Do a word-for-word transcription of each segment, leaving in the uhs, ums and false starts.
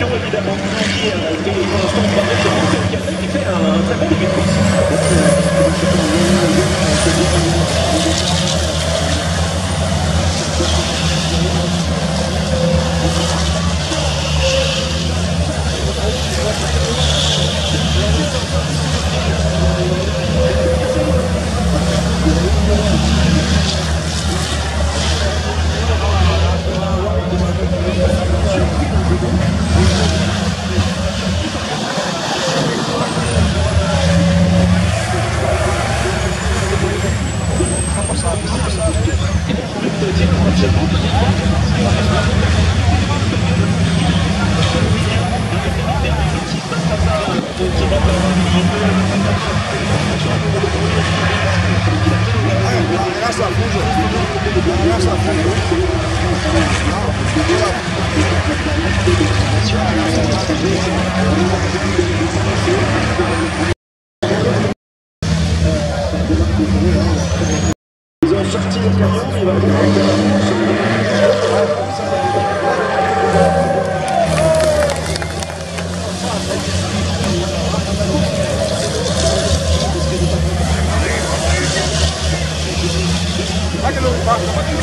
qui ont évidemment manqué des instants de travail sur Marcel Café qui fait un très bon début de course. Ils ont sorti le camion, il va Thank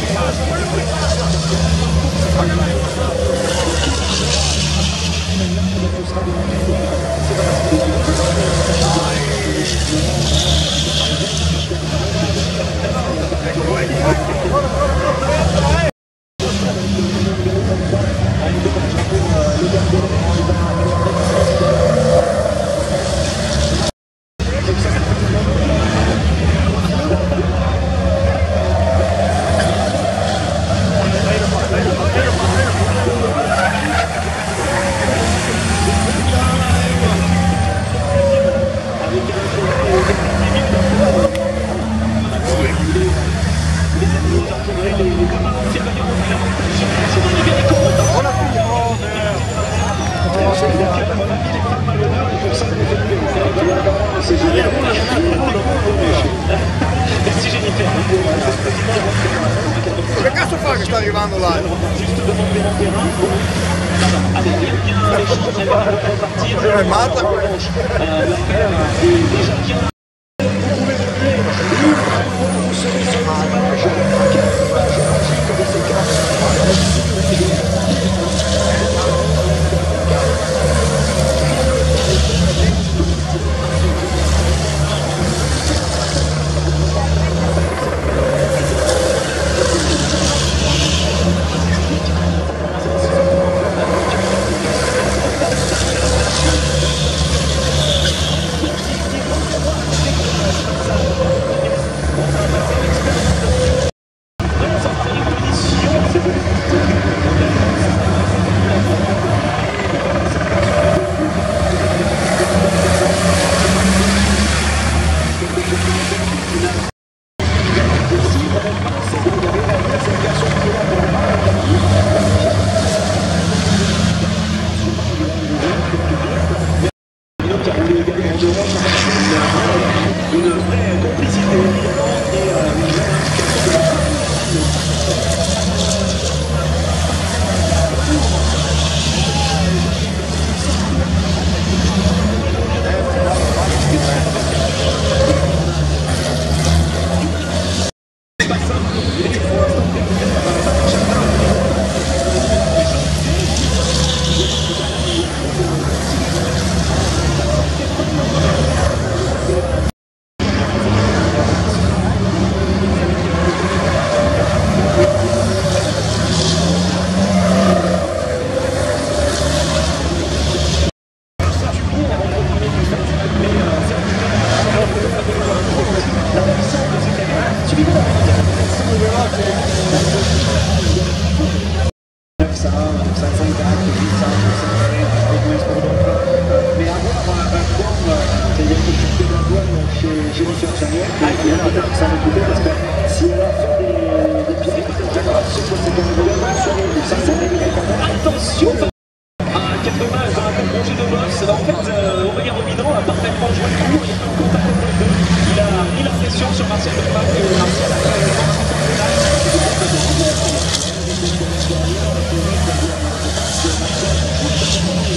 you.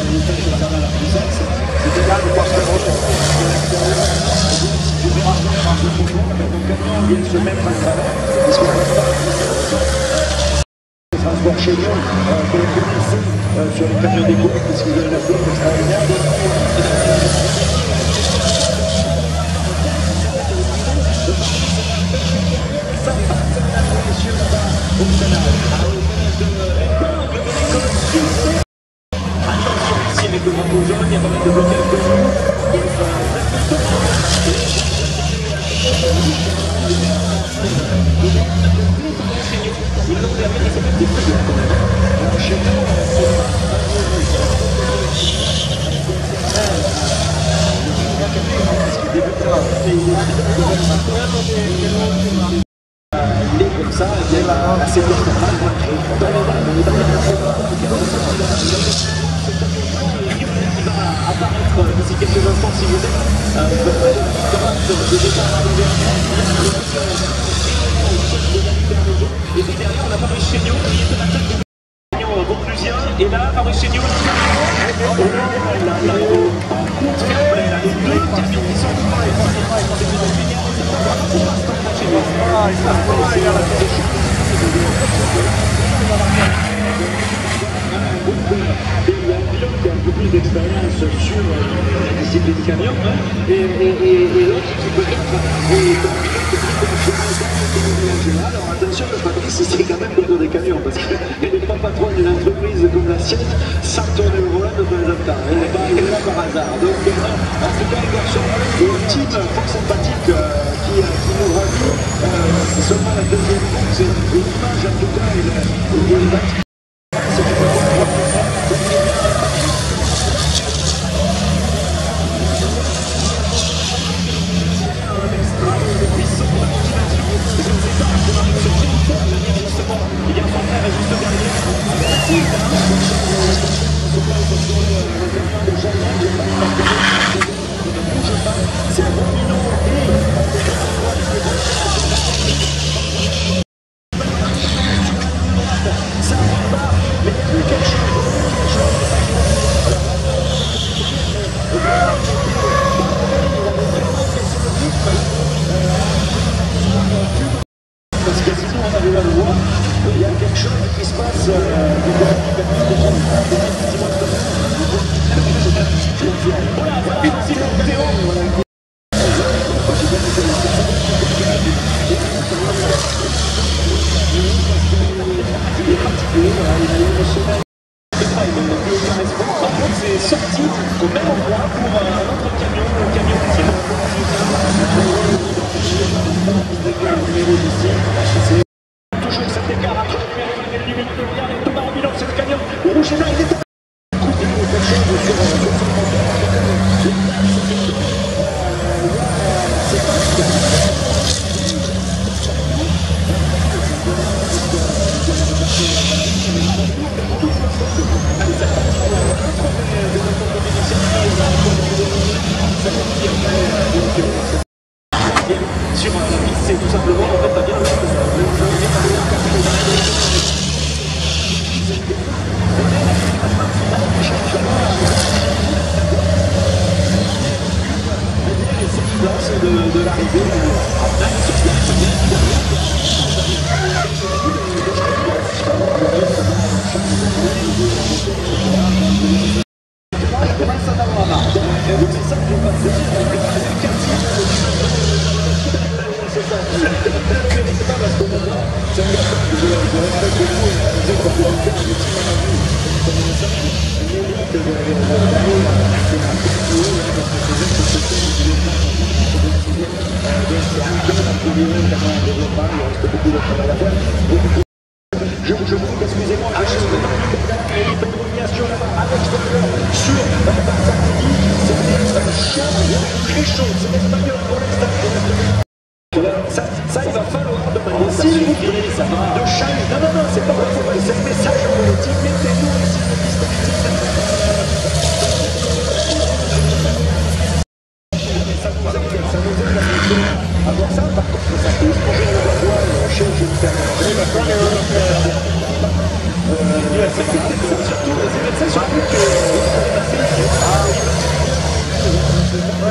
avait fait chez madame à la Princesse, c'était là le poisson rochon. De l'extérieur, je vais rentrer par le bouton avec nos camions viennent se mettre à travers. Parce qu'on ne peut pas les transports chez nous, que les communes sur les camions des communes, parce qu'ils veulent la flotte extraordinaire. C'est surtout les événements, c'est surtout que...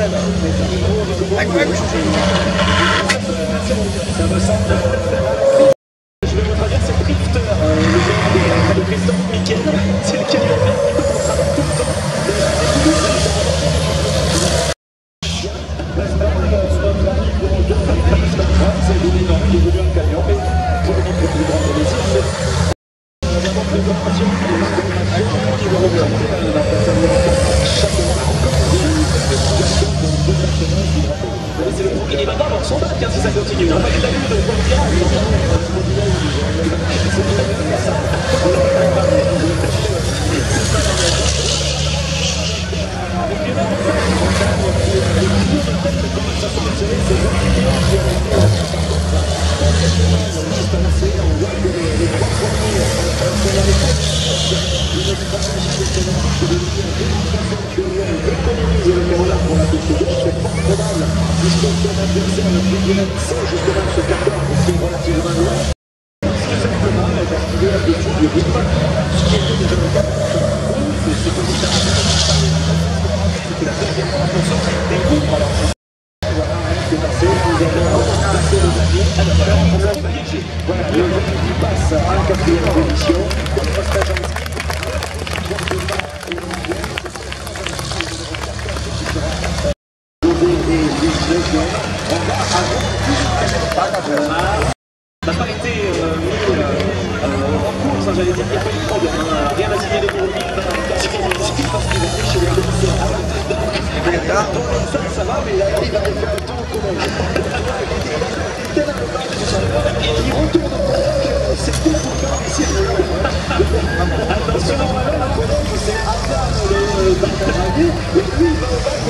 Je vais vous traduire, c'est Drifter, le président Michael, c'est le camion tout le temps. C'est dominant, il est venu un camion, mais pour le plus grand bénéfice, c'est d'abord les opérations qui vont représenter la personne de l'enfant. Il va pas avoir son bac si ça continue. On va être à l'une de quoi dire. On n'a pas été mis en course, j'allais dire, il n'y a pas eu de problème. Rien à signer de nouveau film, parce qu'il va aller chez les commissaires. Donc ça, ça va, mais là, il va aller faire le tour au commandant. Et il retourne en tant que c'est tout pour faire un missile. Attention, normalement, la commande, c'est à part le bac à la vie, et puis il va au bac.